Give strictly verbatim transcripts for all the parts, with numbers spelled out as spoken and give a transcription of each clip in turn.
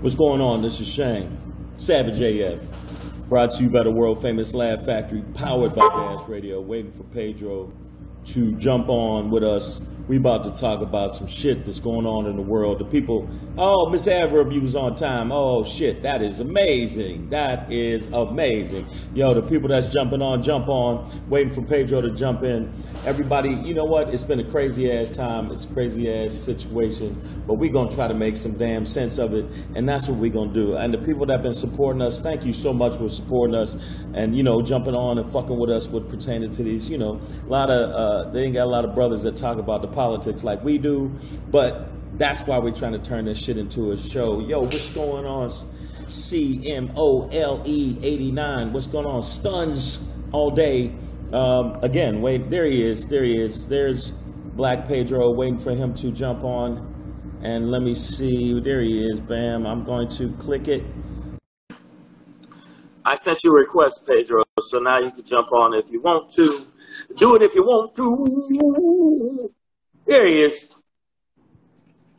What's going on? This is Shane, Savage A F, brought to you by the world-famous Laugh Factory, powered by Bass Radio, waiting for Pedro to jump on with us. We about to talk about some shit that's going on in the world. The people, oh, Miss Averb, you was on time. Oh, shit, that is amazing. That is amazing. Yo, the people that's jumping on, jump on, waiting for Pedro to jump in. Everybody, you know what? It's been a crazy-ass time. It's a crazy-ass situation, but we're going to try to make some damn sense of it, and that's what we're going to do. And the people that have been supporting us, thank you so much for supporting us and, you know, jumping on and fucking with us with pertaining to these, you know, a lot of, uh, they ain't got a lot of brothers that talk about the politics like we do, but that's why we're trying to turn this shit into a show. Yo, what's going on? C M O L E eighty-nine. What's going on? Stuns all day. Um, again, wait, there he is. There he is. There's Black Pedro, waiting for him to jump on. And let me see. There he is. Bam. I'm going to click it. I sent you a request, Pedro, so now you can jump on if you want to. Do it if you want to. There he is.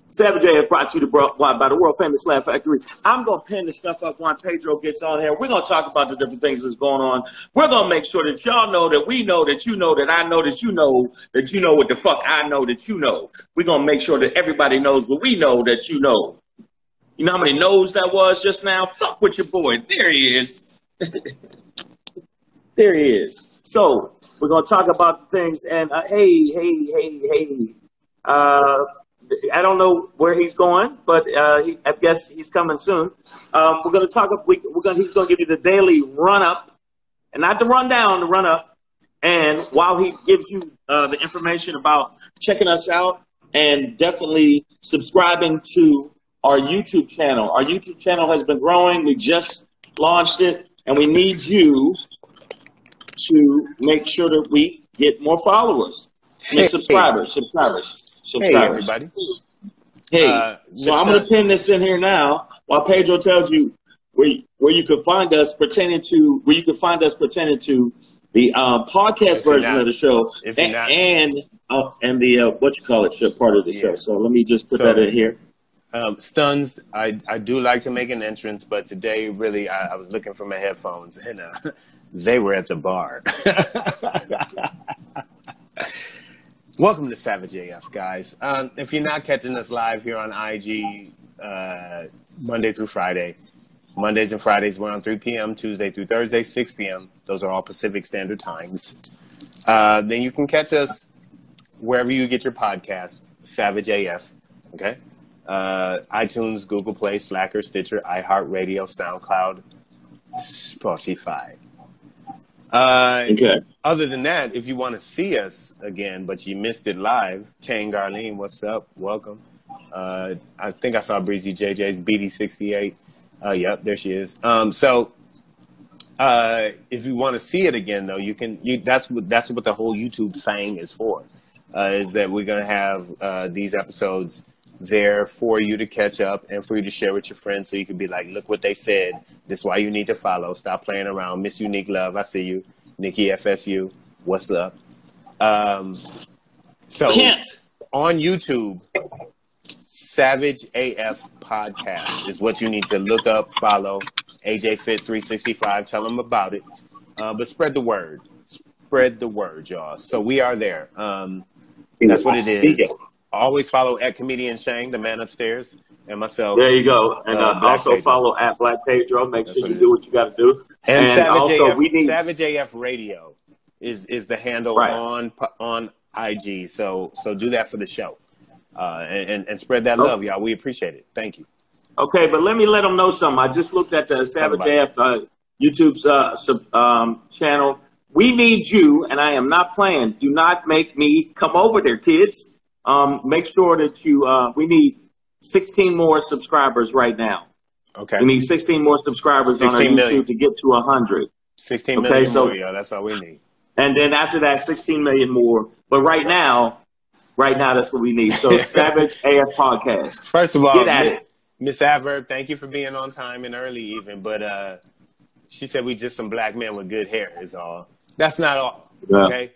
Savage A F brought you to brought by the world famous Laugh Factory. I'm gonna pin the stuff up when Pedro gets on here. We're gonna talk about the different things that's going on. We're gonna make sure that y'all know that we know that you know that I know that you know that you know what the fuck I know that you know. We're gonna make sure that everybody knows what we know that you know. You know how many no's that was just now? Fuck with your boy. There he is. There he is. So we're gonna talk about things and uh, hey, hey, hey, hey. Uh, I don't know where he's going, but uh, he, I guess he's coming soon. Um, we're going to talk. We, we're going. He's going to give you the daily run up, and not the rundown, the run up. And while he gives you uh, the information about checking us out and definitely subscribing to our YouTube channel, our YouTube channel has been growing. We just launched it, and we need you to make sure that we get more followers and hey, subscribers, hey. subscribers. Hey, everybody. Hey, uh, so I'm going to pin this in here now while Pedro tells you where you, where you could find us pertaining to where you could find us pertaining to the uh, podcast version not, of the show if and and, uh, and the uh, what you call it show, part of the yeah. show. So let me just put so, that in here. Um, Stuns, I I do like to make an entrance, but today really I, I was looking for my headphones and uh, they were at the bar. Welcome to Savage A F, guys. Um, if you're not catching us live here on I G uh, Monday through Friday, Mondays and Fridays we're on three P M, Tuesday through Thursday, six P M Those are all Pacific Standard Times. Uh, then you can catch us wherever you get your podcast, Savage A F, okay? Uh, iTunes, Google Play, Slacker, Stitcher, iHeartRadio, SoundCloud, Spotify. Uh, okay. Other than that, if you want to see us again, but you missed it live, Kane Garlene, what's up? Welcome. Uh, I think I saw Breezy J J's B D sixty-eight. Uh, yep, there she is. Um, so uh, if you want to see it again, though, you can. You, that's what that's what the whole YouTube thing is for. Uh, is that we're gonna have uh, these episodes there for you to catch up and for you to share with your friends so you can be like, look what they said. This is why you need to follow. Stop playing around. Miss Unique Love, I see you. Nikki F S U, what's up? Um, so Can't. on YouTube, Savage A F Podcast is what you need to look up, follow. A J Fit three sixty-five, tell them about it. Uh, but spread the word. Spread the word, y'all. So we are there. Um, that's what it is. Always follow at Comedian Shane, the man upstairs, and myself. There you go. And uh, uh, also Pedro. follow at Black Pedro. Make That's sure you do what you got to do. And, and Savage, also A F, we need... Savage A F Radio is, is the handle right. on on I G. So so do that for the show. Uh, and, and, and spread that okay. love, y'all. We appreciate it. Thank you. Okay, but let me let them know something. I just looked at the Savage A F uh, YouTube's uh, sub, um, channel. We need you, and I am not playing. Do not make me come over there, kids. Um, make sure that you, uh, we need sixteen more subscribers right now. Okay. We need sixteen more subscribers sixteen on our million. YouTube to get to one hundred. sixteen okay, million so, more, yo, that's all we need. And then after that, sixteen million more. But right now, right now, that's what we need. So Savage A F Podcast. First of all, get at it. Miss Adverb, thank you for being on time and early even. But uh, she said we just some black men with good hair is all. That's not all, yeah. okay?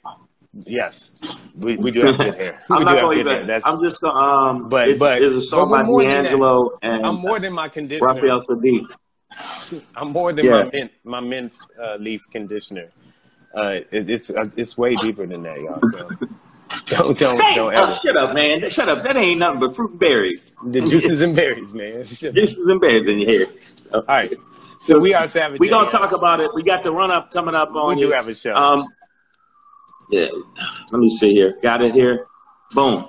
Yes, we we do have good hair. I'm we not going to that. I'm just going. Um, but it's, but it's a song by D'Angelo and I'm more than my conditioner. Raphael Sadiq. I'm more than yeah. my mint, my mint uh, leaf conditioner. Uh, it, it's it's way deeper than that, y'all. So don't don't hey, don't ever. Oh, shut up, man. Shut up. That ain't nothing but fruit and berries. The juices and berries, man. Juices and berries in your hair. All right. So we are Savage. We're gonna talk about it. We got the run up coming up on. We do you. have a show. Um, yeah. Let me see here. Got it here. Boom.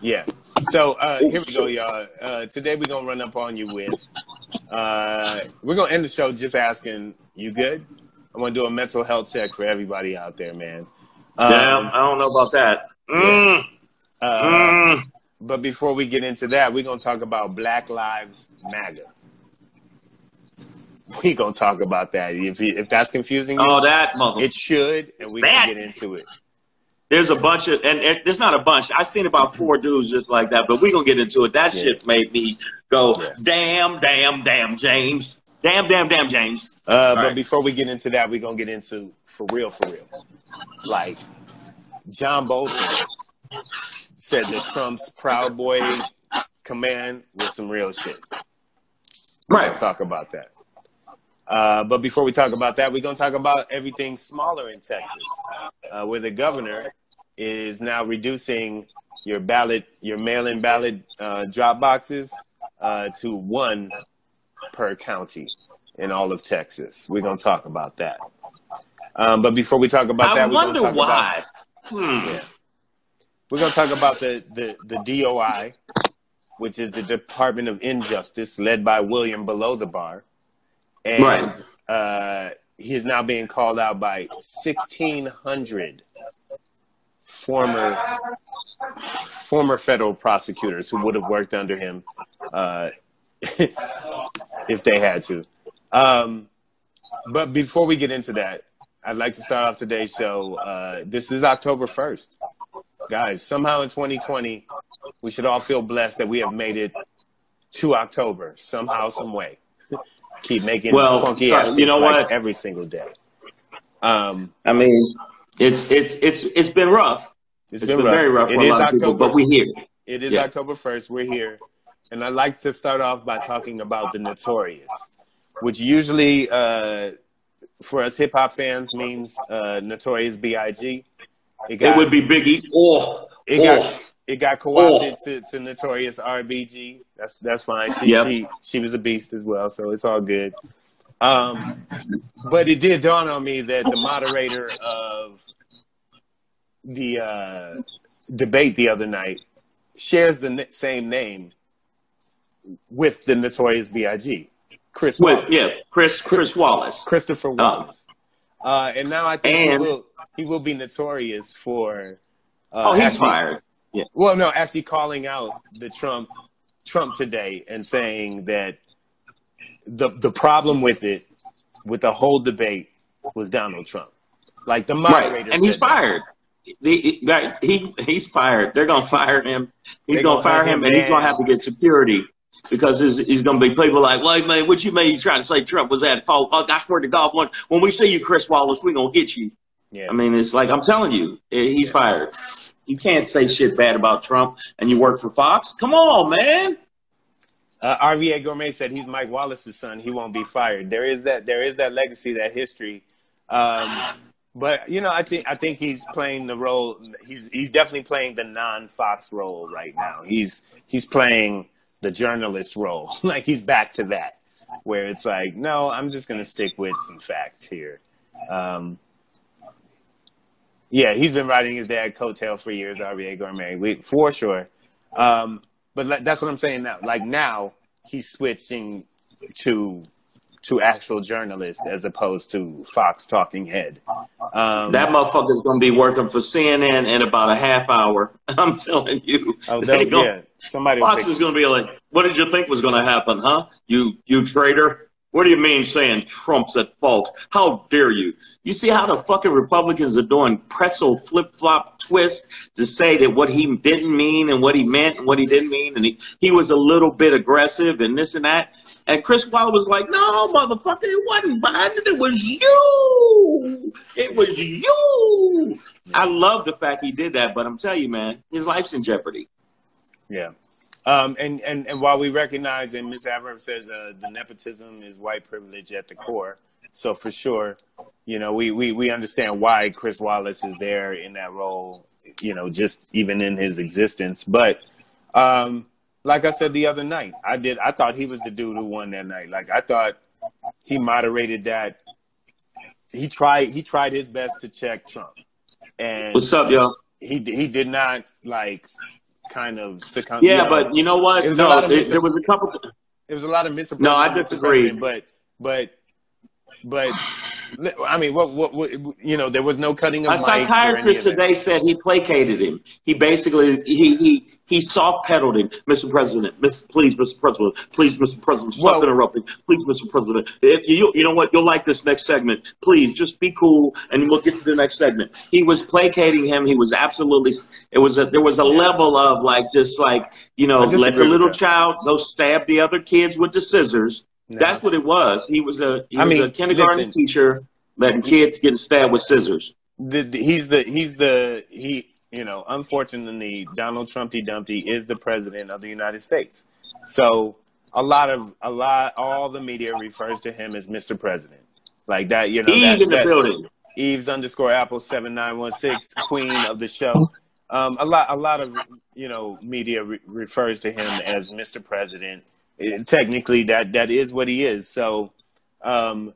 Yeah. So uh, here we go, y'all. Uh, today we're gonna run up on you with. Uh, we're gonna end the show just asking, you good? I'm gonna do a mental health check for everybody out there, man. Um, yeah, I don't know about that. Mm. Yeah. Uh, mm. But before we get into that, we're gonna talk about Black Lives Matter. We're going to talk about that. If if that's confusing you, oh, that mother. It should, and we that. can get into it. There's a bunch of, and it, there's not a bunch. I've seen about four dudes just like that, but we're going to get into it. That yeah. shit made me go, yeah. damn, damn, damn, James. Damn, damn, damn, James. Uh, but right. before we get into that, we're going to get into, for real, for real. Like, John Bolton said that Trump's Proud Boy command was some real shit. We're right. going to talk about that. Uh, but before we talk about that, we're going to talk about everything smaller in Texas, uh, where the governor is now reducing your ballot, your mail-in ballot uh, drop boxes uh, to one per county in all of Texas. We're going to talk about that. Um, but before we talk about I that, we're going to talk why. about. Hmm. Yeah. We're going to talk about the, the, the D O I, which is the Department of Injustice, led by William Below the Bar. And right. uh, he is now being called out by sixteen hundred former former federal prosecutors who would have worked under him uh, if they had to. Um, but before we get into that, I'd like to start off today's show. Uh, this is October first. Guys, somehow in twenty twenty, we should all feel blessed that we have made it to October, somehow, some way. Keep making well, funky sorry, ass you know like what? every single day. Um, I mean, it's it's it's it's been rough. It's, it's been, been rough. very rough. It for is a lot October, of people, but we're here. It is yeah. October first. We're here, and I'd like to start off by talking about the Notorious, which usually uh, for us hip hop fans means uh, Notorious B I G It, got, it would be Biggie. Oh, it oh. got. It got co-opted oh. to, to Notorious R B G. That's that's fine. She, yep. she she was a beast as well, so it's all good. Um, but it did dawn on me that the moderator of the uh, debate the other night shares the n same name with the Notorious B I G Chris with, Wallace. Yeah, Chris, Chris Chris Wallace. Christopher Wallace. Um, uh, and now I think and, he, will, he will be notorious for... Uh, oh, he's actually, fired. Yeah. Well, no, actually calling out the Trump Trump today and saying that the the problem with it, with the whole debate, was Donald Trump. Like the moderator right. and he's fired. He, he, he's fired. They're going to fire him. He's going to fire him, him and he's going to have to get security because he's, he's going to be people like, well, man, what you mean you trying to say Trump was at fault? Oh, I swear to God, when, when we see you, Chris Wallace, we're going to get you. Yeah. I mean, it's like, I'm telling you, he's yeah. fired. You can't say shit bad about Trump and you work for Fox. Come on, man. Uh, R V A Gourmet said he's Mike Wallace's son. He won't be fired. There is that. There is that legacy, that history. Um, but, you know, I think I think he's playing the role. He's he's definitely playing the non-Fox role right now. He's he's playing the journalist role. Like he's back to that where it's like, no, I'm just going to stick with some facts here. Um Yeah, he's been riding his dad's coattail for years, R B A Gourmet, we, for sure. Um, but like, that's what I'm saying now. Like now, he's switching to to actual journalists as opposed to Fox talking head. Um, that motherfucker's going to be working for C N N in about a half hour. I'm telling you. Oh, that, gonna, yeah. Somebody Fox is going to be like, what did you think was going to happen, huh? You you traitor. What do you mean saying Trump's at fault? How dare you? You see how the fucking Republicans are doing pretzel flip-flop twists to say that what he didn't mean and what he meant and what he didn't mean, and he, he was a little bit aggressive and this and that. And Chris Waller was like, no, motherfucker, it wasn't Biden. It was you. It was you. I love the fact he did that, but I'm telling you, man, his life's in jeopardy. Yeah. Um, and, and, and while we recognize, and Miz Abraham says uh, the nepotism is white privilege at the core, so for sure, you know, we, we, we understand why Chris Wallace is there in that role, you know, just even in his existence. But um, like I said the other night, I did, I thought he was the dude who won that night. Like I thought he moderated that. He tried, he tried his best to check Trump. And what's up, y'all? He, he did not like... kind of succumb. Yeah, you know, but you know what? It was no, it, mis- there was a couple. Of- it was a lot of misinformation. No, I disagree. But, but, but, I mean, what, what, what, you know, there was no cutting of mics. A psychiatrist today said he placated him. He basically he he he soft pedaled him, Mister President. Mister Please, Mister President. Please, Mister President. Stop well, interrupting. Please, Mister President. If you you know what? You'll like this next segment. Please, just be cool, and we'll get to the next segment. He was placating him. He was absolutely. It was a, there was a level of like just like you know, let the little child go stab the other kids with the scissors. No. That's what it was. He was a he I was mean, a kindergarten listen, teacher letting kids get stabbed with scissors. The, the, he's the he's the he you know unfortunately Donald Trumpy Dumpty is the president of the United States. So a lot of a lot all the media refers to him as Mister President, like that. You know, Eve that, in the that, building. Eve's underscore Apple seven nine one six, queen of the show. Um, a lot a lot of you know media re- refers to him as Mister President. It, technically that that is what he is. So um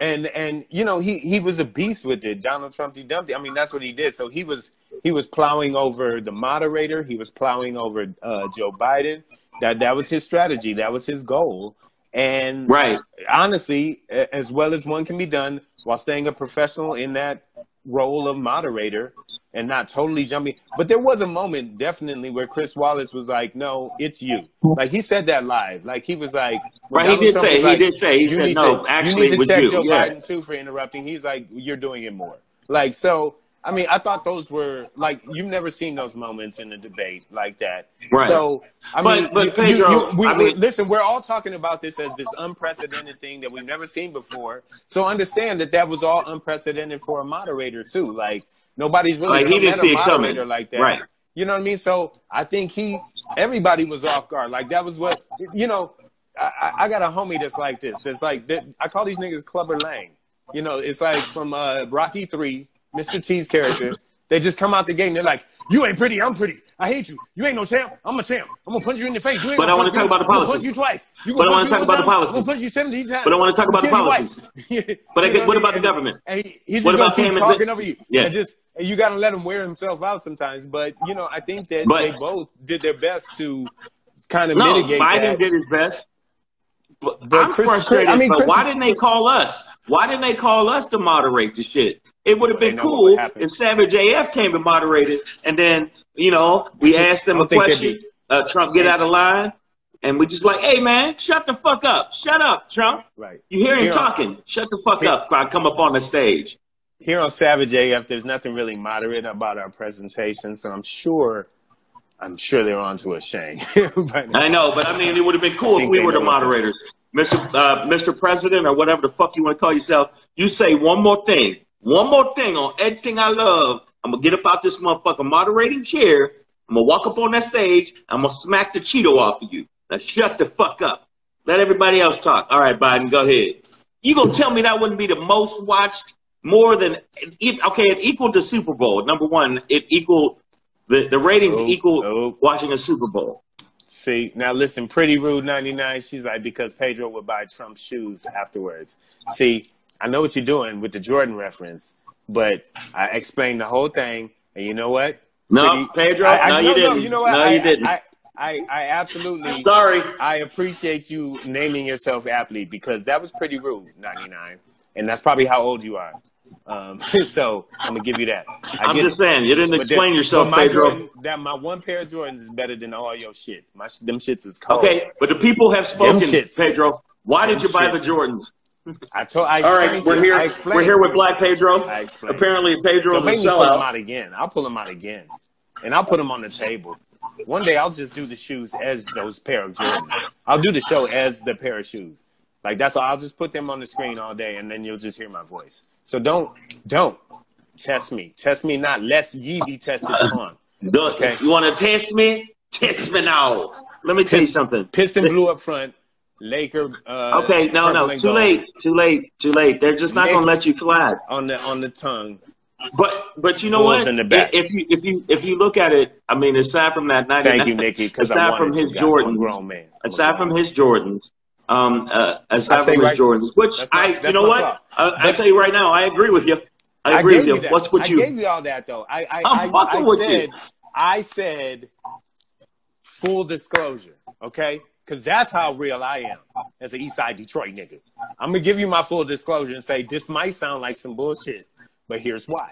and and you know he he was a beast with it. Donald Trumpy Dumpty, I mean that's what he did. So he was he was plowing over the moderator, he was plowing over uh Joe Biden. That that was his strategy, that was his goal. And right. honestly, as well as one can be done while staying a professional in that role of moderator and not totally jumping. But there was a moment definitely where Chris Wallace was like, no, it's you. Like he said that live. Like he was like, right. Donald he did Trump say, he like, did say, he said, no, to, actually you need to check you. Joe yeah. Biden too for interrupting. He's like, you're doing it more. Like, so, I mean, I thought those were like, you've never seen those moments in a debate like that. Right. So, I but, mean, but, you, Pedro, you, we, I mean, listen, we're all talking about this as this unprecedented thing that we've never seen before. So understand that that was all unprecedented for a moderator too. Like, nobody's really like, he didn't see it coming like that. Right. You know what I mean? So I think he, everybody was off guard. Like that was what, you know, I, I got a homie that's like this. That's like, that, I call these niggas Clubber Lang. You know, it's like from uh, Rocky three, Mister T's character. They just come out the gate and they're like, you ain't pretty, I'm pretty. I hate you. You ain't no champ. I'm a champ. I'm going to punch you in the face. You ain't but I want to talk about the policies. I'm going to punch you twice. You but I want to talk about time. The policies. I'm going to punch you seventy times. But I want to talk about the policies. But I guess, what about the government? And he, he's what just going to keep talking over you. Yeah. And just, and you got to let him wear himself out sometimes. But, you know, I think that but, they both did their best to kind of no, mitigate Biden that. Biden did his best. But, but I'm Chris, frustrated. Chris, I mean, but Chris, why didn't they call us? Why didn't they call us to moderate the shit? It would have been cool if Savage A F came and moderated, and then, you know, we asked them a question, uh, Trump get out of line, and we just like, hey, man, shut the fuck up. Shut up, Trump. Right. You hear him talking. Shut the fuck up if I come up on the stage. Here on Savage A F, there's nothing really moderate about our presentation, so I'm sure I'm sure they're on to a shame. I know, but I mean, it would have been cool if we were the moderators. Mister Uh, Mister President or whatever the fuck you want to call yourself, you say one more thing. One more thing on everything I love. I'm going to get up out this motherfucking moderating chair. I'm going to walk up on that stage. I'm going to smack the Cheeto off of you. Now shut the fuck up. Let everybody else talk. All right, Biden, go ahead. You going to tell me that wouldn't be the most watched, more than, okay, it equaled the Super Bowl. Number one, it equaled, the, the ratings oh, equal oh. watching a Super Bowl. See, now listen, Pretty Rude ninety-nine, she's like, because Pedro would buy Trump shoes afterwards. See, I know what you're doing with the Jordan reference, but I explained the whole thing, and you know what? No, Pretty, Pedro, I, I, no, I, no, you didn't. No, you know what? No, I, you didn't. I, I, I absolutely. Sorry. I appreciate you naming yourself aptly because that was Pretty Rude, ninety-nine, and that's probably how old you are. Um, so I'm gonna give you that. I I'm just it. saying you didn't explain that, yourself, Pedro. Jordan, that my one pair of Jordans is better than all your shit. My them shits is cold. Okay, but the people have spoken, Pedro. Why did you buy the Jordans? I told. I All right, we're here. I we're here with Black Pedro. I explained. Apparently, Pedro is a sellout. Pull him out again. I'll pull him out again, and I'll put him on the table. One day, I'll just do the shoes as those pair of Jordans. I'll do the show as the pair of shoes. Like that's all. I'll just put them on the screen all day, and then you'll just hear my voice. So don't, don't test me. Test me not, lest ye be tested upon. Okay. You want to test me? Test me now. Let me tell you something. Piston blue up front. Laker. Uh, okay, no, no, too late, too late, too late. They're just not going to let you fly on the on the tongue. But but you know what? In the back. If you if you if you look at it, I mean, aside from that ninety-nine. Thank you, Nikki. Because aside from his Jordans, aside from his Jordans, um, uh, aside from his Jordans, which I, you know what? I tell you right now, I agree with you. I agree with you. What's with you? I gave you all that though. I I I'm fucking with you. I said full disclosure. Okay. Because that's how real I am as an Eastside Detroit nigga. I'm going to give you my full disclosure and say this might sound like some bullshit, but here's why.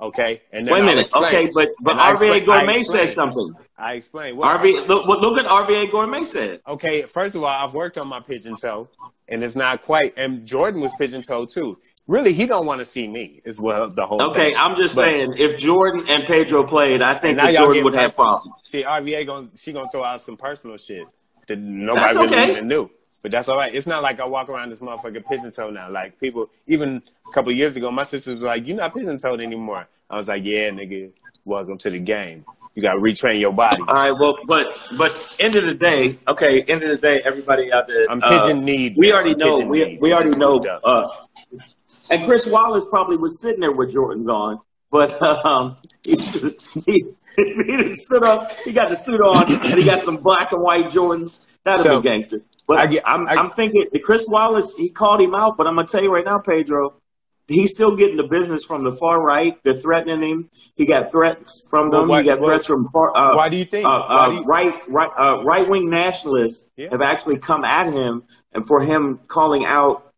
Okay? And then Wait a minute. Okay, but, but R V A Gourmet said something. I explained. Well, R V A, look, look at R V A Gourmet said. Okay, first of all, I've worked on my pigeon toe, and it's not quite. And Jordan was pigeon toe, too. Really, he don't want to see me as well. The whole okay, thing. I'm just but, saying, if Jordan and Pedro played, I think that Jordan would personal. have problems. See, R V A, gonna, she going to throw out some personal shit that nobody okay. really even knew. But that's all right. It's not like I walk around this motherfucking pigeon-toed now. Like, people, even a couple of years ago, my sister was like, you're not pigeon-toed anymore. I was like, yeah, nigga, welcome to the game. You got to retrain your body. All right, well, but, but end of the day, okay, end of the day, everybody out there. I'm uh, pigeon-kneed. We already know. We, we already know. Uh, and Chris Wallace probably was sitting there with Jordans on, but um, he's just, he, he just stood up, he got the suit on, and he got some black and white Jordans. That'd so, be gangster. But I, I'm, I, I'm thinking, Chris Wallace, he called him out, but I'm going to tell you right now, Pedro, he's still getting the business from the far right. They're threatening him. He got threats from them. Well, why, he got well, threats from far uh, Why do you think? Uh, uh, do you... Right, right, uh, right-wing nationalists yeah. have actually come at him, and for him calling out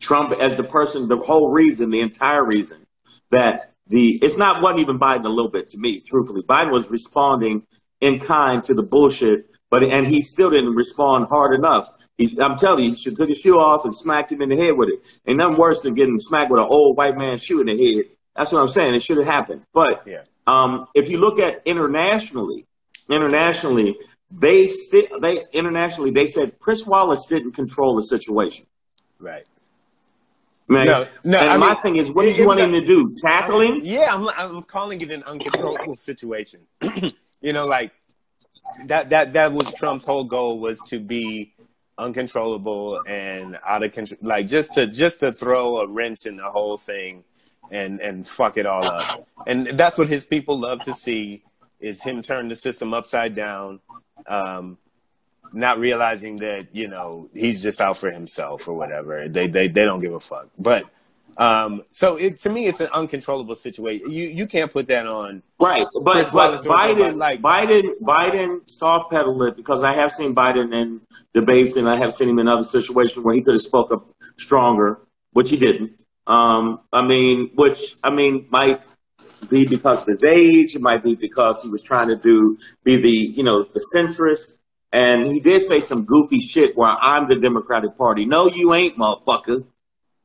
Trump as the person, the whole reason, the entire reason that The, it's not wasn't even Biden a little bit to me, truthfully. Biden was responding in kind to the bullshit, but and he still didn't respond hard enough. He, I'm telling you, he should took his shoe off and smacked him in the head with it. Ain't nothing worse than getting smacked with an old white man's shoe in the head. That's what I'm saying. It should have happened. But yeah. um, if you look at internationally, internationally, they sti- they internationally they said Chris Wallace didn't control the situation. Right. Man. No, no. And I my mean, thing is, what do you want him to do? Tackling? I mean, yeah, I'm, I'm calling it an uncontrollable situation. You know, like that. That that was Trump's whole goal, was to be uncontrollable and out of control. Like just to just to throw a wrench in the whole thing and and fuck it all up. And that's what his people love to see, is him turn the system upside down. Um, Not realizing that, you know, he's just out for himself or whatever. They they they don't give a fuck. But um, so it to me, it's an uncontrollable situation. You you can't put that on right. But, but Biden like Biden Biden soft pedaled it, because I have seen Biden in debates and I have seen him in other situations where he could have spoke up stronger, which he didn't. Um, I mean, which I mean might be because of his age. It might be because he was trying to do be the you know the centrist. And he did say some goofy shit where I'm the Democratic Party. No, you ain't, motherfucker.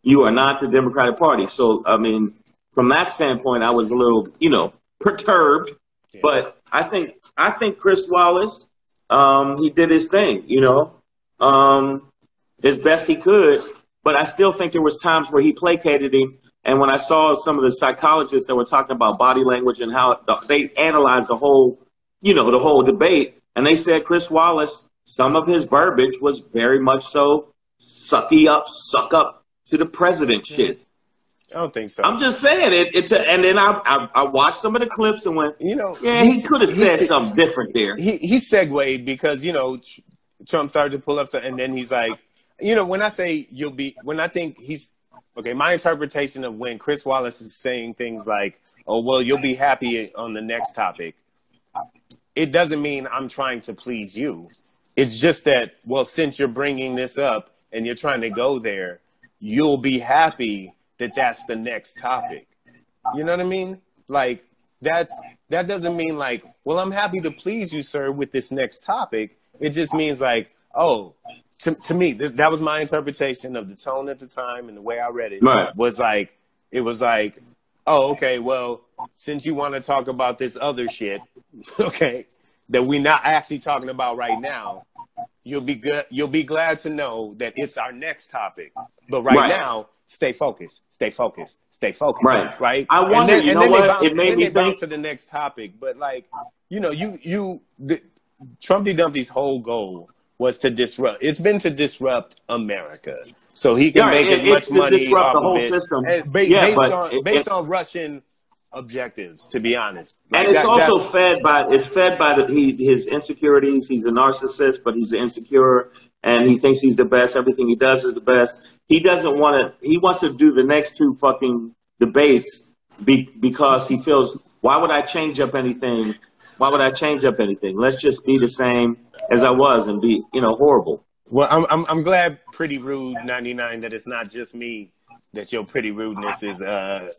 You are not the Democratic Party. So, I mean, from that standpoint, I was a little, you know, perturbed. Yeah. But I think I think Chris Wallace, um, he did his thing, you know, um, as best he could. But I still think there was times where he placated him. And when I saw some of the psychologists that were talking about body language and how they analyzed the whole, you know, the whole debate. And they said Chris Wallace, some of his verbiage was very much so sucky up, suck up to the president shit. I don't think so. I'm just saying it. It's a, and then I, I I watched some of the clips and went, you know, yeah, he could have said something different there. He he segued because you know Trump started to pull up, and then he's like, you know, when I say you'll be, when I think he's okay, my interpretation of when Chris Wallace is saying things like, oh well, you'll be happy on the next topic. It doesn't mean I'm trying to please you. It's just that, well, since you're bringing this up and you're trying to go there, you'll be happy that that's the next topic. You know what I mean? Like, that's that doesn't mean like, well, I'm happy to please you, sir, with this next topic. It just means like, oh, to, to me, this, that was my interpretation of the tone at the time and the way I read it. Right. Was like, it was like, oh, okay, well, since you want to talk about this other shit, okay, that we're not actually talking about right now, you'll be good. You'll be glad to know that it's our next topic. But right, right. now, stay focused, stay focused, stay focused. Right. Right. I wonder, and then, you and know then what? They bounce, it made then me they bounce to the next topic. But like, you know, you, you, the, Trumpy Dumpty's whole goal was to disrupt. It's been to disrupt America, so he can yeah, make it, as much money off of it. And ba yeah, based on it, based it, on Russian objectives, to be honest. Like, and it's that, also fed by it's fed by the, he, his insecurities. He's a narcissist, but he's insecure, and he thinks he's the best. Everything he does is the best. He doesn't want to. He wants to do the next two fucking debates be, because he feels, why would I change up anything? Why would I change up anything? Let's just be the same as I was and be, you know, horrible. Well, I'm I'm, I'm glad Pretty Rude ninety-nine that it's not just me that your pretty rudeness is uh,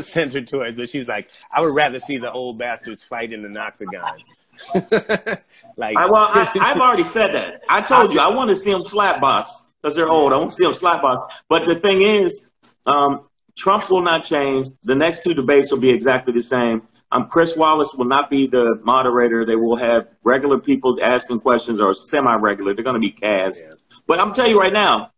centered towards. But she's like, I would rather see the old bastards fight in an octagon. Like, I, well, I, I've already said that. I told you I want to see them slapbox because they're old. I want to see them slapbox. But the thing is, um, Trump will not change. The next two debates will be exactly the same. Um, Chris Wallace will not be the moderator. They will have regular people asking questions or semi-regular. They're going to be cast. Yeah. But I'm telling you right now,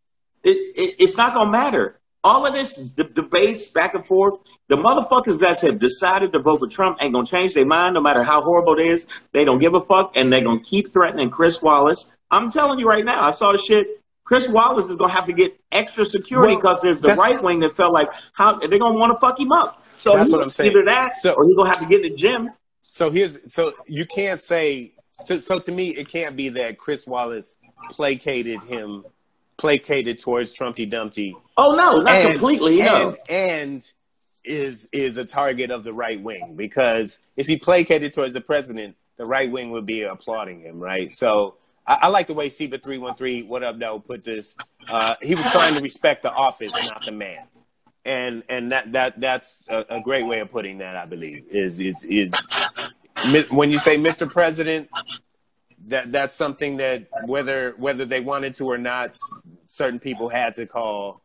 it, it, it's not going to matter. All of this the debates back and forth, the motherfuckers that have decided to vote for Trump ain't going to change their mind no matter how horrible it is. They don't give a fuck, and they're going to keep threatening Chris Wallace. I'm telling you right now, I saw the shit. Chris Wallace is going to have to get extra security because well, there's the right wing that felt like how they're going to want to fuck him up. So that's what I'm saying. Either that, so, or he's going to have to get in the gym. So here's so you can't say so, so. To me, it can't be that Chris Wallace placated him, placated towards Trumpy Dumpty. Oh no, not and, completely. No, and, and is is a target of the right wing, because if he placated towards the president, the right wing would be applauding him, right? So. I like the way Siba three one three, what up, though, put this. Uh, he was trying to respect the office, not the man. And and that that that's a, a great way of putting that, I believe, is, is, is when you say Mister President, that that's something that whether whether they wanted to or not, certain people had to call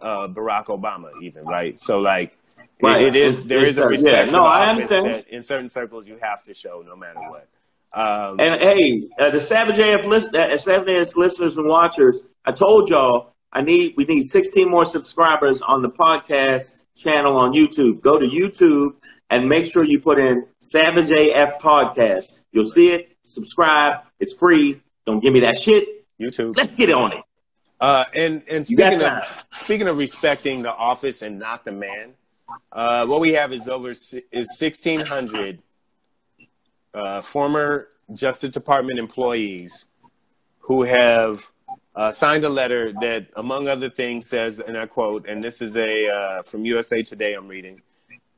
uh, Barack Obama even, right? So, like, right. It, it is, there is a respect yeah. no, for the I office that in certain circles you have to show no matter what. Um, and hey, uh, the Savage A F list, uh, Savage A F listeners and watchers, I told y'all I need we need sixteen more subscribers on the podcast channel on YouTube. Go to YouTube and make sure you put in Savage A F podcast. You'll see it. Subscribe. It's free. Don't give me that shit. YouTube. Let's get on it. Uh, and and speaking of, speaking of respecting the office and not the man, uh, what we have is over is sixteen hundred. Uh, former Justice Department employees who have uh, signed a letter that, among other things, says, and I quote, and this is a uh, from U S A Today I'm reading,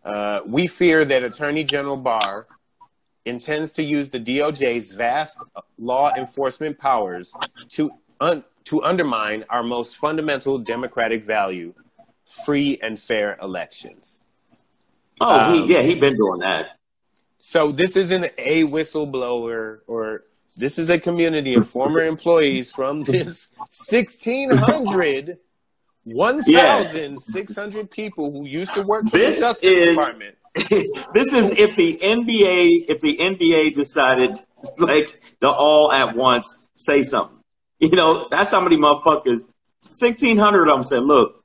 uh, we fear that Attorney General Barr intends to use the D O J's vast law enforcement powers to, un to undermine our most fundamental democratic value, free and fair elections. Oh, um, he, yeah, he's been doing that. So this isn't a whistleblower, or this is a community of former employees from this sixteen hundred, one thousand six hundred people who used to work for this the Justice is, Department. This is if the N B A, if the N B A decided like to all at once say something. You know, that's how many motherfuckers. sixteen hundred of them said, "Look,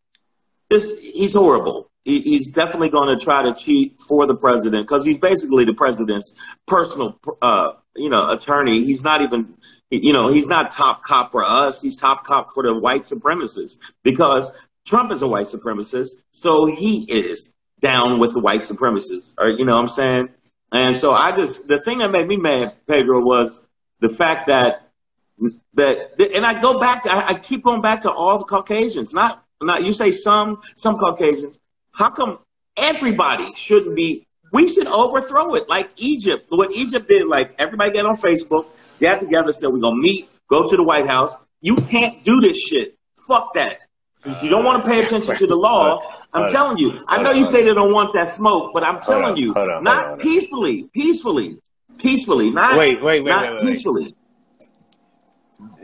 this he's horrible." He's definitely going to try to cheat for the president because he's basically the president's personal, uh, you know, attorney. He's not even, you know, he's not top cop for us. He's top cop for the white supremacists because Trump is a white supremacist. So he is down with the white supremacists, or, you know what I'm saying? And so I just, the thing that made me mad, Pedro, was the fact that, that and I go back, I, I keep going back to all the Caucasians. Not, not you say some, some Caucasians. How come everybody shouldn't be? We should overthrow it like Egypt. What Egypt did, like everybody got on Facebook, got together, said we're going to meet, go to the White House. You can't do this shit. Fuck that. You don't want to pay attention to the law. I'm telling you. I know you say they don't want that smoke, but I'm telling you, not peacefully, peacefully, peacefully, not, wait, wait, wait, not wait, wait, wait. peacefully.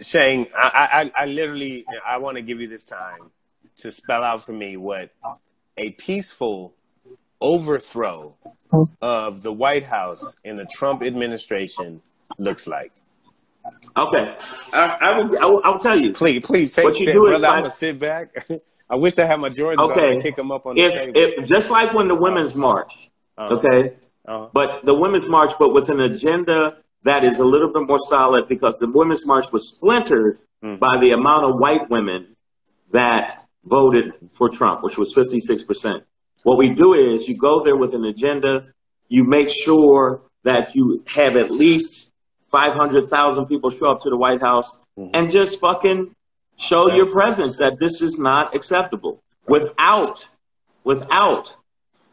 Shane, I, I, I literally, I want to give you this time to spell out for me what a peaceful overthrow of the White House and the Trump administration looks like. Okay, I, I, will, I will. I'll tell you. Please, please take. What you do is, I'm gonna sit back. I wish I had my Jordans. Okay, and kick them up on the if, table. If, just like when the Women's March. Uh-huh. Okay, uh-huh. But the Women's March, but with an agenda that is a little bit more solid, because the Women's March was splintered mm. by the amount of white women that voted for Trump, which was fifty-six percent. What we do is you go there with an agenda. You make sure that you have at least five hundred thousand people show up to the White House mm-hmm. and just fucking show okay. your presence that this is not acceptable right. without, without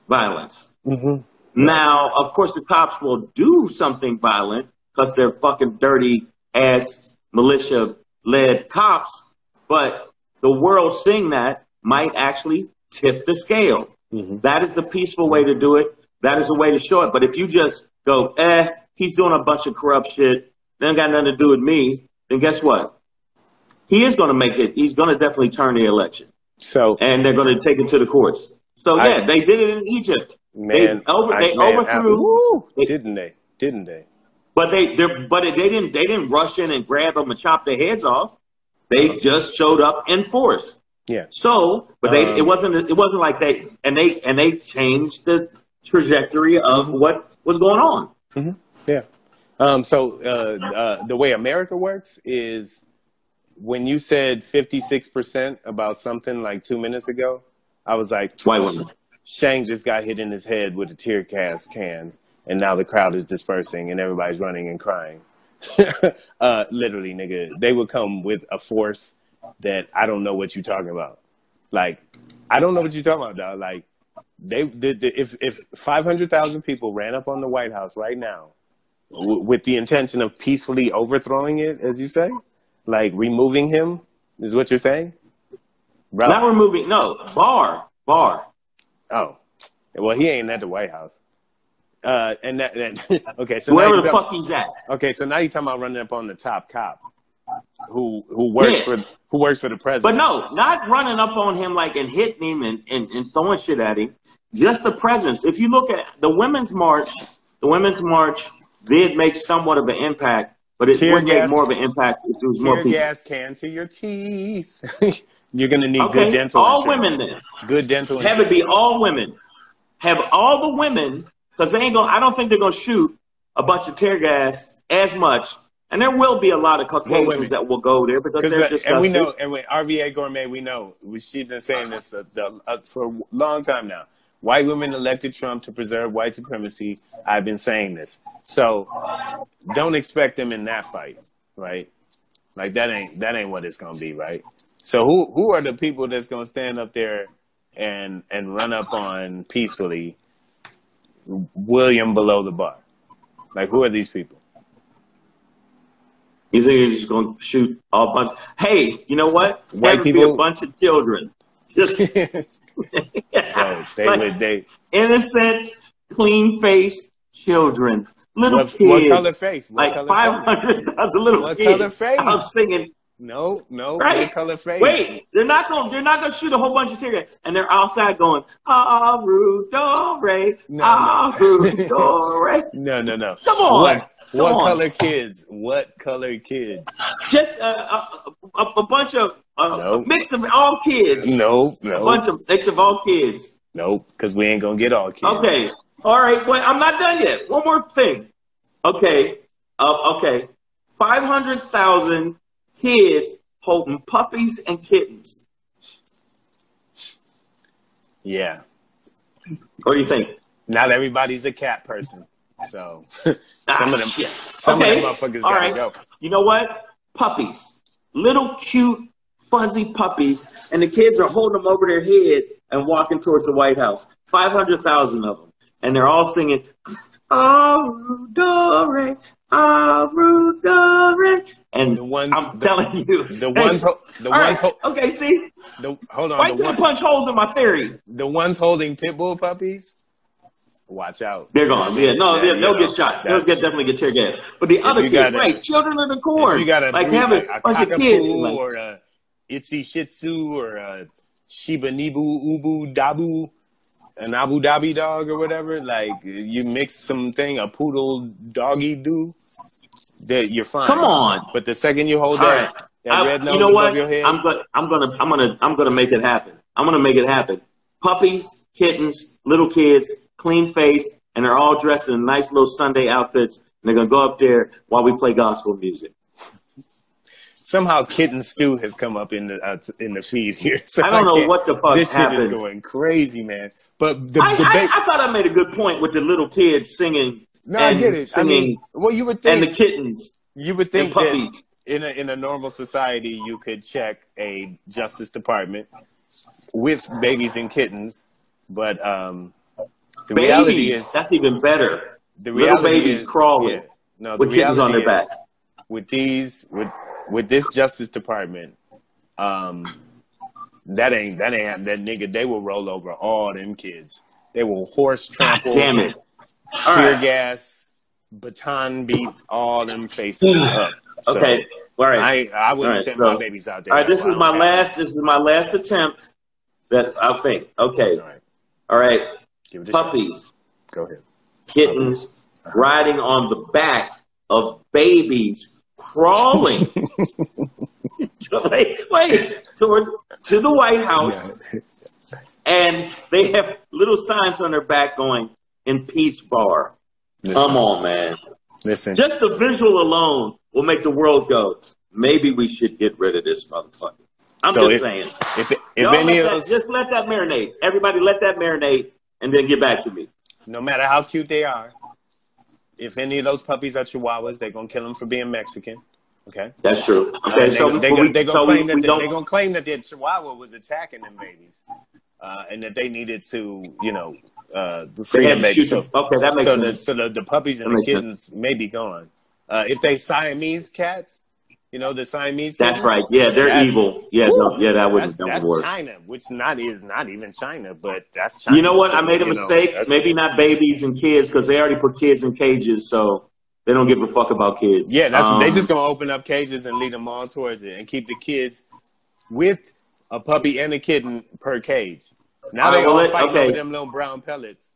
violence. Mm-hmm. Now, of course, the cops will do something violent because they're fucking dirty ass militia-led cops, but the world seeing that might actually tip the scale. Mm-hmm. That is the peaceful way to do it. That is a way to show it. But if you just go, eh, he's doing a bunch of corrupt shit, then got nothing to do with me, then guess what? He is going to make it. He's going to definitely turn the election. So, and they're going to take it to the courts. So, yeah, I, they did it in Egypt. Man, they, over, I, they man, overthrew. I, woo, they, didn't they? Didn't they? But they, but they didn't. They didn't rush in and grab them and chop their heads off. They uh-huh. just showed up in force. Yeah. So, but they, um, it wasn't. It wasn't like they and they and they changed the trajectory of what was going on. Mm-hmm. Yeah. Um, so uh, uh, the way America works is, when you said fifty-six percent about something like two minutes ago, I was like, white woman. Shang just got hit in his head with a tear gas can, and now the crowd is dispersing and everybody's running and crying. uh, literally, nigga, they would come with a force that I don't know what you're talking about. Like, I don't know what you're talking about, dog. Like, they did. The, if if five hundred thousand people ran up on the White House right now w with the intention of peacefully overthrowing it, as you say, like removing him, is what you're saying? Right. Not removing, no, Barr, Barr. Oh, well, he ain't at the White House. Uh, and that, that okay, so wherever the fuck he's at. Okay, so now you're talking about running up on the top cop who who works yeah. for who works for the president. But no, not running up on him like and hitting him and, and, and throwing shit at him. Just the presence. If you look at the Women's March, the Women's March did make somewhat of an impact, but it would make more of an impact if there was more people. Tear gas can to your teeth. You're going to need okay, good dental all insurance. Women then. Good dental insurance. Have it be all women. Have all the women, because they ain't going. I don't think they're going to shoot a bunch of tear gas as much. And there will be a lot of Caucasians that will go there because they're disgusting. And we know, and with R V A Gourmet, we know, she's been saying this uh, the, uh, for a long time now. White women elected Trump to preserve white supremacy. I've been saying this. So don't expect them in that fight, right? Like that ain't that ain't what it's gonna be, right? So who who are the people that's gonna stand up there and and run up on peacefully William below the bar? Like, who are these people? You think you're just gonna shoot a bunch? Hey, you know what? White people be a bunch of children. Just no, they, like they, innocent, clean-faced children, little what, kids. What color face? What like color five hundred thousand little what kids. What color face? I'm singing. No, no. Right? What color face? Wait, they're not going. They're not going to shoot a whole bunch of tear gas, and they're outside going, "Ah, Rudore, re, no, ah, no. Rudore." No, no, no. Come on. What? Come what on. Color kids? What color kids? Just uh, a, a, a bunch of uh, nope. a mix of all kids. No, nope, nope. A bunch of mix of all kids. Nope, because we ain't gonna get all kids. Okay, all right. Well, I'm not done yet. One more thing. Okay, uh, okay. Five hundred thousand kids holding puppies and kittens. Yeah. What do you think? Not everybody's a cat person. So some of them, ah, some okay. of them motherfuckers All gotta right. go. You know what? Puppies, little cute fuzzy puppies, and the kids are holding them over their head and walking towards the White House. Five hundred thousand of them, and they're all singing, "Arudore, Arudore." And the ones, I'm the, telling you, the ones, ho the ones. Right. Ho okay, see, the, hold on. Why did you punch holes in my theory? The ones holding pit bull puppies. watch out. They're gone. Yeah, no, yeah, they'll, they'll get shot. They'll get, definitely get tear gas. But the other kids, gotta, right? Children of the corn. You got to like have a, a bunch of kids, like, or a Itsy Shih Tzu or a Shiba Nibu Ubu Dabu, an Abu Dhabi dog or whatever. Like you mix something, a poodle doggy do, that you're fine. Come on. But the second you hold that, right. that I, red nose you know above what? your head, I'm gonna, I'm gonna, I'm gonna, I'm gonna make it happen. I'm gonna make it happen. Puppies, kittens, little kids, clean face, and they're all dressed in nice little Sunday outfits, and they're gonna go up there while we play gospel music. Somehow, kitten stew has come up in the uh, in the feed here. So I don't I know what the fuck this happened. This shit is going crazy, man. But the, I, the I, I thought I made a good point with the little kids singing. No, and I get it. Singing. I mean, well, you would think, and the kittens. You would think that in a in a normal society, you could check a Justice Department with babies and kittens, but um, the babies, reality is that's even better. The reality little babies is, crawling yeah, no, with kittens on their back. With these, with with this Justice Department, um, that ain't that ain't that nigga. They will roll over all them kids. They will horse trample. God damn it! All tear right. gas, baton beat all them faces up. So, okay. All right. I, I wouldn't right, send so, my babies out there. All right, this is my last. This is my last attempt. That I think. Okay. All right. All right. Give it a Puppies. Shot. Go ahead. Kittens uh-huh. riding on the back of babies, crawling. wait, wait towards to the White House, yeah. and they have little signs on their back going "Impeach Barr." Listen. Come on, man. Listen. Just the visual alone will make the world go, maybe we should get rid of this motherfucker. I'm so just if, saying. If, if, if any of those, just let that marinate. Everybody let that marinate and then get back to me. No matter how cute they are, if any of those puppies are Chihuahuas, they're going to kill them for being Mexican. Okay? That's true. Okay, so they're going to claim that their Chihuahua was attacking them babies uh, and that they needed to, you know, uh, free them babies. So, okay, that makes so sense. The, so the, the puppies and that the kittens sense. may be gone. Uh, if they Siamese cats, you know, the Siamese cats. That's right. Yeah, they're that's, evil. Yeah, no, yeah, that wouldn't that that's work. China, which not is not even China, but that's China. You know what? So, I made a mistake. Know, Maybe not babies and kids because they already put kids in cages, so they don't give a fuck about kids. Yeah, that's um, they just going to open up cages and lead them all towards it and keep the kids with a puppy and a kitten per cage. Now they all let, fight okay. over them little brown pellets.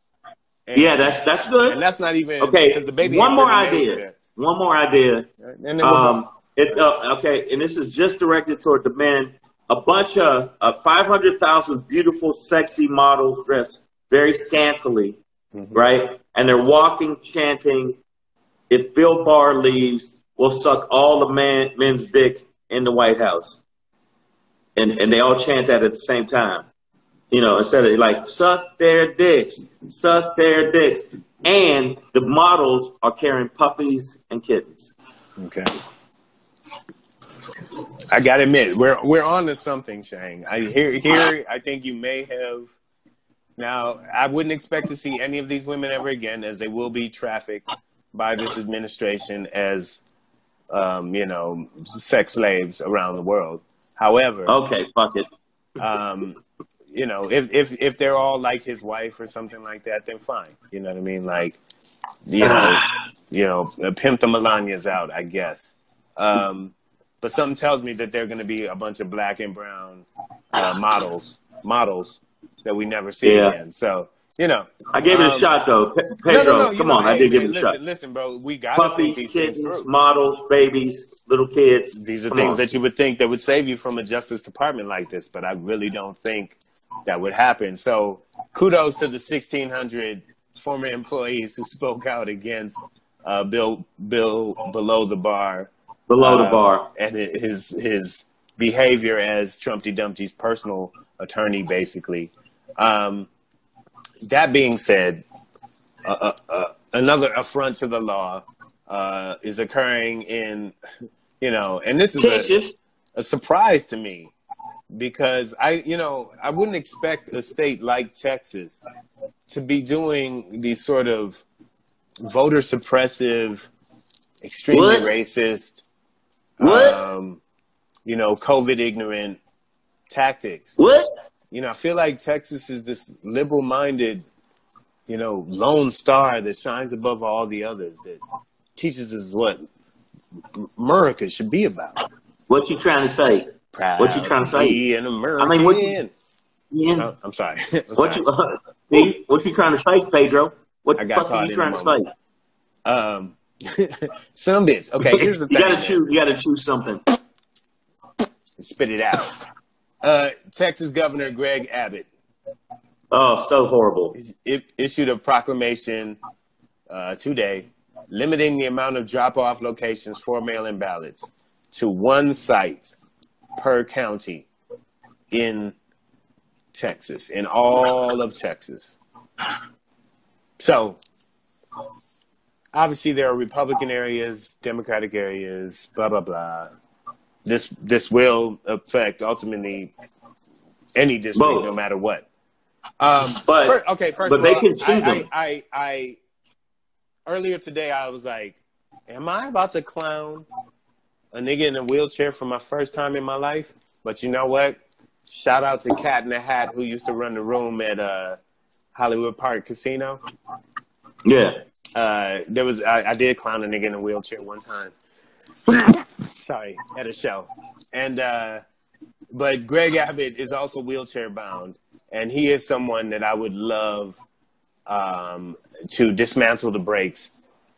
And, yeah, that's that's good. And that's not even okay. Because the baby One more idea. There. One more idea. And um, it's uh, okay, and this is just directed toward the men. A bunch of uh, five hundred thousand beautiful, sexy models dressed very scantily, mm-hmm. right? And they're walking, chanting, "If Bill Barr leaves, we'll suck all the man men's dick in the White House," and and they all chant that at the same time. You know, instead of like suck their dicks, suck their dicks. And the models are carrying puppies and kittens. Okay. I gotta admit, we're we're on to something, Shang. I here here I think you may have now I wouldn't expect to see any of these women ever again, as they will be trafficked by this administration as um, you know, sex slaves around the world. However Okay, fuck it. Um You know, if, if if they're all like his wife or something like that, then fine. You know what I mean? Like, you know, you know, pimp the Melanias out, I guess. Um, but something tells me that they're going to be a bunch of black and brown uh, models, models that we never see yeah. again. So, you know, I gave um, it a shot though, Pedro. No, no, no, come know, on, hey, I did man, give it a listen, shot. Listen, bro, we got puppies, these kittens, models, babies, little kids. These are come things on. that you would think that would save you from a Justice Department like this, but I really don't think that would happen. So kudos to the sixteen hundred former employees who spoke out against uh, Bill Bill below the bar, below uh, the bar, and his his behavior as Trumpty Dumpty's personal attorney, basically. Um, that being said, uh, uh, uh, another affront to the law uh, is occurring in, you know, and this is a, a surprise to me. Because I, you know, I wouldn't expect a state like Texas to be doing these sort of voter suppressive, extremely what? racist, what? Um, you know, COVID ignorant tactics. What? You know, I feel like Texas is this liberal minded you know, lone star that shines above all the others, that teaches us what America should be about. What you trying to say? Proud what you trying to say? Be an American. I mean, what you, yeah. oh, I'm sorry. I'm what, sorry. You, uh, what you trying to say, Pedro? What the fuck are you trying to say? Um, some bitch. Okay, here's the thing. You gotta choose. You gotta choose something. Spit it out. Uh, Texas Governor Greg Abbott. Oh, so horrible. It issued a proclamation uh, today limiting the amount of drop-off locations for mail-in ballots to one site per county in Texas, in all of Texas. So, obviously there are Republican areas, Democratic areas, blah, blah, blah. This this will affect ultimately any district, Both. no matter what. Um, but first, okay, first but of they all, can see I, them. I, I, I earlier today I was like, am I about to clown a nigga in a wheelchair for my first time in my life? But you know what? Shout out to Cat in the Hat, who used to run the room at uh, Hollywood Park Casino. Yeah, uh, there was I, I did clown a nigga in a wheelchair one time. Sorry, at a show. And uh, but Greg Abbott is also wheelchair bound, and he is someone that I would love um, to dismantle the brakes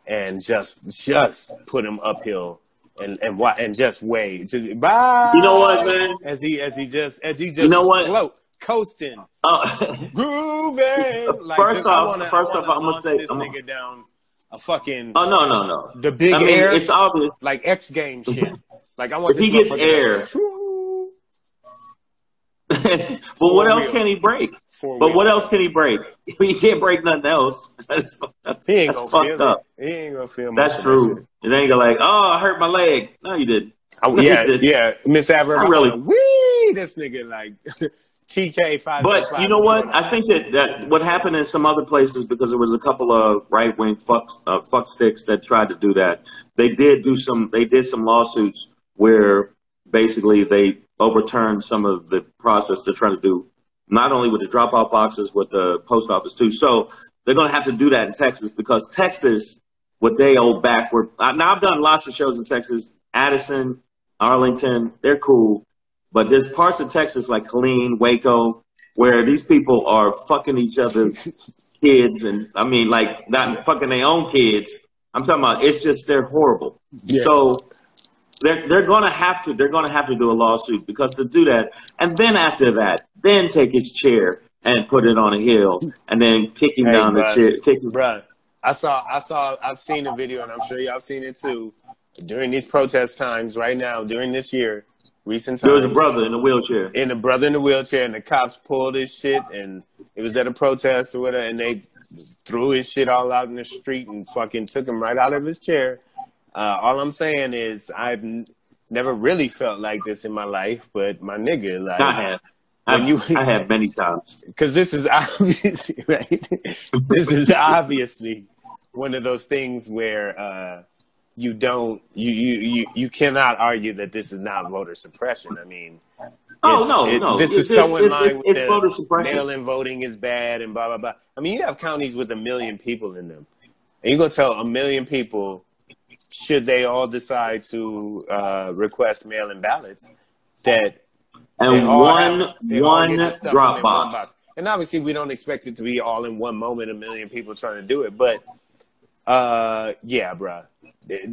and just just put him uphill and and and just wave. Just, bye. You know what, man? As he as he just as he just you know what? Float, coasting, uh, grooving. Like, first just, off, I wanna, first I off, I'm gonna say this I'm nigga on. down. A fucking oh no no no the big I mean, air it's obvious like X game shit like I want if he gets air but Four what wheels. else can he break Four but wheels. what else can he break he can't break nothing else that's, he ain't that's fucked up it. he ain't gonna feel that's true it ain't gonna like oh I hurt my leg no you didn't I, no, yeah didn't. yeah Miss Aver really wee this nigga like T K five. But you know what? I think that, that what happened in some other places, because there was a couple of right wing fucks, uh, fuck sticks that tried to do that. They did do some. They did some lawsuits where basically they overturned some of the process they're trying to do. Not only with the drop off boxes, with the post office too. So they're going to have to do that in Texas, because Texas, what they owe backward. Now I've done lots of shows in Texas, Addison, Arlington. They're cool. But there's parts of Texas like Killeen, Waco, where these people are fucking each other's kids. And I mean, like, not fucking their own kids. I'm talking about, it's just, they're horrible. Yeah. So they're, they're going to have to, they're going to have to do a lawsuit, because to do that, and then after that, then take his chair and put it on a hill and then kick him hey, down bruh, the chair. Kick him. Bruh, I saw, I saw, I've seen a video, and I'm sure y'all seen it too. During these protest times right now, during this year, Recent times, there was a brother in a wheelchair. And a brother in a wheelchair, and the cops pulled his shit, and it was at a protest or whatever, and they threw his shit all out in the street and fucking took him right out of his chair. Uh, all I'm saying is I've n never really felt like this in my life, but my nigga, like... I have. When I, you, I have many times. Because this is obviously, right? This is obviously one of those things where... Uh, You don't, you, you, you, you cannot argue that this is not voter suppression. I mean, oh, no, it, no. This is it's, so in it's, line it's, with it's the voter suppression. Mail-in voting is bad and blah, blah, blah. I mean, you have counties with a million people in them. And you're going to tell a million people, should they all decide to uh, request mail-in ballots, that and one, have, one drop box. box. And obviously, we don't expect it to be all in one moment, a million people trying to do it. But, uh, yeah, bruh.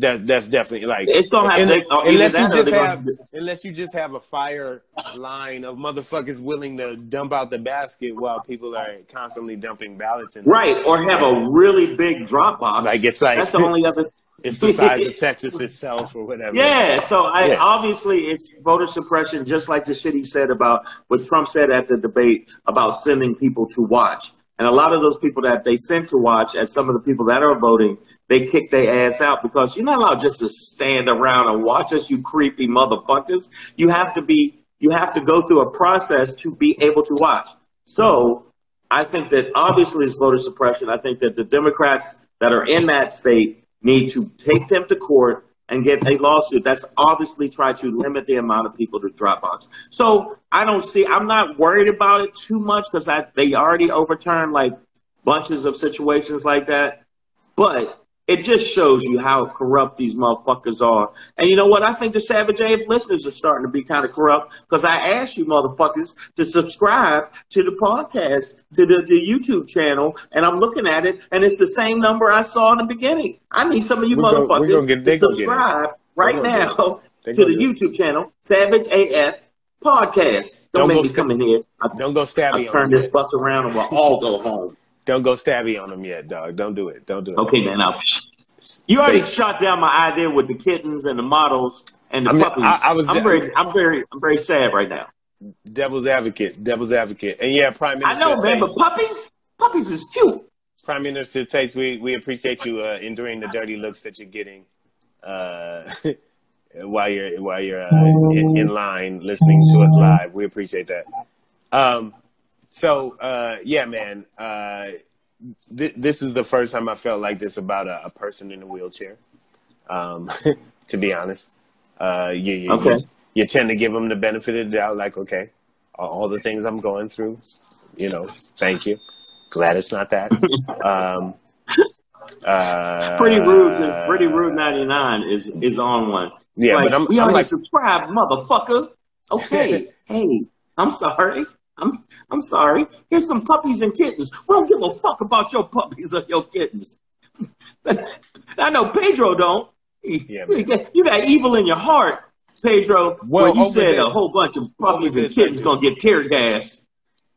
That, that's definitely like it's gonna have unless, to, unless you just have to, unless you just have a fire line of motherfuckers willing to dump out the basket while people are constantly dumping ballots in right there. Or have a really big drop box. Like it's like that's the only other. It's the size of Texas itself or whatever. Yeah. So I yeah. obviously it's voter suppression, just like the shit he said about what Trump said at the debate about sending people to watch. And a lot of those people that they sent to watch, and some of the people that are voting, they kick their ass out, because you're not allowed just to stand around and watch us, you creepy motherfuckers. You have to be, you have to go through a process to be able to watch. So I think that obviously it's voter suppression. I think that the Democrats that are in that state need to take them to court and get a lawsuit that's obviously trying to limit the amount of people to Dropbox. So I don't see, I'm not worried about it too much, because they already overturned like bunches of situations like that. But it just shows you how corrupt these motherfuckers are. And you know what? I think the Savage A F listeners are starting to be kind of corrupt, because I asked you motherfuckers to subscribe to the podcast, to the, the YouTube channel, and I'm looking at it, and it's the same number I saw in the beginning. I need some of you we're motherfuckers gonna, gonna get, to subscribe right now to the YouTube channel, Savage A F Podcast. Don't, don't make me st- come in here. I, don't go stabby. I'll turn this yet. Fuck around and we'll all go home. Don't go stabby on them yet, dog. Don't do it. Don't do it. Okay, man. I'll... You Stay. already shot down my idea with the kittens and the models and the I mean, puppies. I, I was, I'm very, I'm very, I'm very sad right now. Devil's advocate. Devil's advocate. And yeah, Prime Minister. I know, man. But puppies, puppies is cute. Prime Minister Tate, we we appreciate you uh, enduring the dirty looks that you're getting. Uh, While you're while you're uh, in, in line listening to us live, we appreciate that. Um, so uh, yeah, man, uh, th- this is the first time I felt like this about a, a person in a wheelchair. Um, to be honest, uh, you you, okay. you you tend to give them the benefit of the doubt, like, okay, all the things I'm going through, you know, thank you, glad it's not that. um, uh, pretty rude, pretty rude. ninety-nine is is on one. Yeah, like, but I'm, we I'm already like, subscribed, motherfucker. Okay, hey, I'm sorry. I'm I'm sorry. Here's some puppies and kittens. We don't give a fuck about your puppies or your kittens. I know Pedro don't. Yeah, you got evil in your heart, Pedro. Well, where you said this, a whole bunch of puppies and kittens gonna get tear gassed.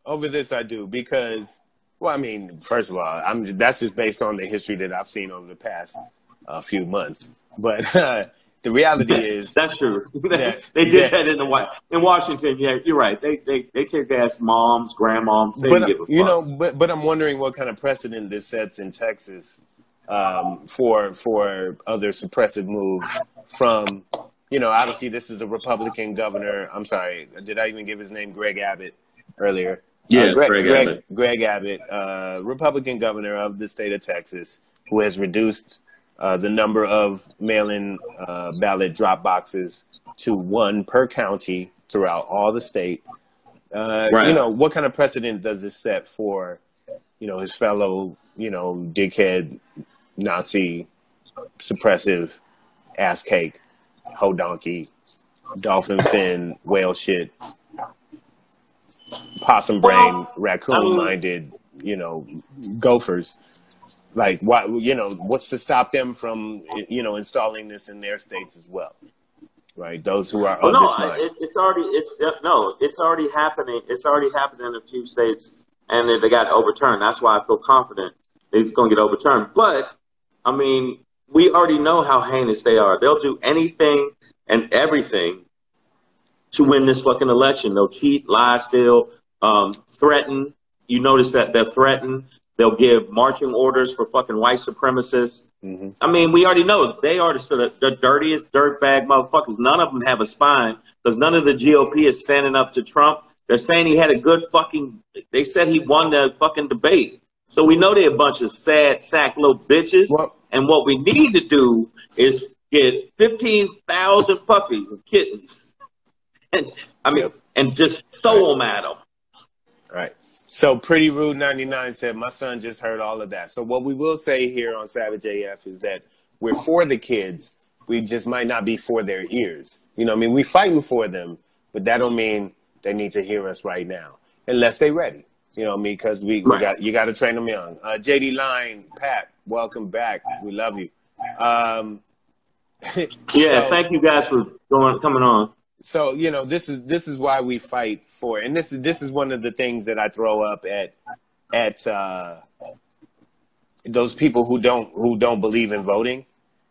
Over this, I do because, well, I mean, first of all, I'm that's just based on the history that I've seen over the past uh, few months, but. Uh, The reality is that's true. That, they did that, that in the in Washington. Yeah, you're right. They they they take ass moms, grandmoms. They but give a you fuck. know, but but I'm wondering what kind of precedent this sets in Texas um, for for other suppressive moves from, you know, obviously this is a Republican governor. I'm sorry, did I even give his name? Greg Abbott earlier. Yeah, uh, Greg, Greg, Greg Abbott. Greg Abbott, uh, Republican governor of the state of Texas, who has reduced. Uh, the number of mail-in uh, ballot drop boxes to one per county throughout all the state. Uh, right. You know, what kind of precedent does this set for, you know, his fellow, you know, dickhead, Nazi, suppressive, ass cake, hoe donkey, dolphin fin, whale shit, possum brain, well, raccoon-minded, um, you know, gophers. Like, why, you know, what's to stop them from, you know, installing this in their states as well, right? Those who are well, no, it, it's already it, no, it's already happening. It's already happening in a few states, and they got overturned. That's why I feel confident it's going to get overturned. But I mean, we already know how heinous they are. They'll do anything and everything to win this fucking election. They'll cheat, lie, steal, um, threaten. You notice that they're threatened. They'll give marching orders for fucking white supremacists. Mm-hmm. I mean, we already know they are the, the dirtiest dirtbag motherfuckers. None of them have a spine because none of the G O P is standing up to Trump. They're saying he had a good fucking – they said he won the fucking debate. So we know they're a bunch of sad sack little bitches. Well, and what we need to do is get fifteen thousand puppies and kittens. And, I mean, and just throw them at them. All right. So Pretty Rude ninety-nine said, my son just heard all of that. So what we will say here on Savage A F is that we're for the kids. We just might not be for their ears. You know what I mean? We're fighting for them, but that don't mean they need to hear us right now, unless they're ready. You know what I mean? Because we, we got, you got to train them young. Uh, J D Line, Pat, welcome back. We love you. Um, yeah, so, thank you guys for going, coming on. So, you know, this is this is why we fight for, and this is this is one of the things that I throw up at at uh, those people who don't who don't believe in voting,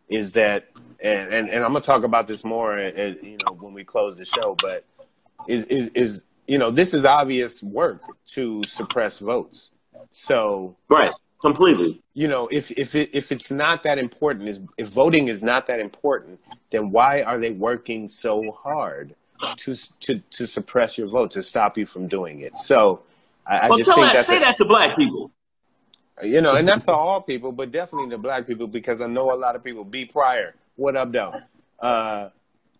is that, and, and, and I'm gonna talk about this more, as, you know, when we close the show. But is, is is you know, this is obvious work to suppress votes. So right, completely. You know, if if it, if it's not that important, is if voting is not that important, then why are they working so hard to to to suppress your vote, to stop you from doing it? So I, well, I just think that, that's say a, that to black people. You know, and that's to all people, but definitely to black people, because I know a lot of people. B. Pryor, what up, though? Uh,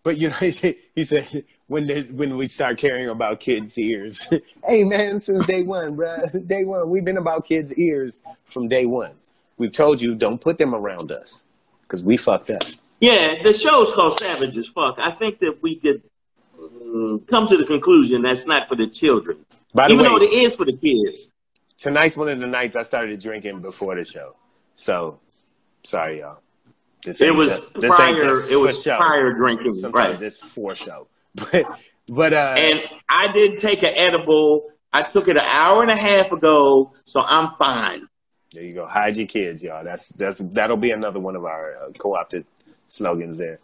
But, you know, he said, he said when they, when we start caring about kids' ears. Hey, man, since day one, bro. Day one. We've been about kids' ears from day one. We've told you don't put them around us because we fucked up. Yeah, the show's called Savage as Fuck. I think that we could uh, come to the conclusion that's not for the children. By the way, even though it is for the kids. Tonight's one of the nights I started drinking before the show. So, sorry, y'all. This it was a, this prior, just it was show. prior drinking, Sometimes right? It's for show, but but uh, and I didn't take an edible. I took it an hour and a half ago, so I'm fine. There you go. Hide your kids, y'all. That's that's that'll be another one of our uh, co-opted slogans there.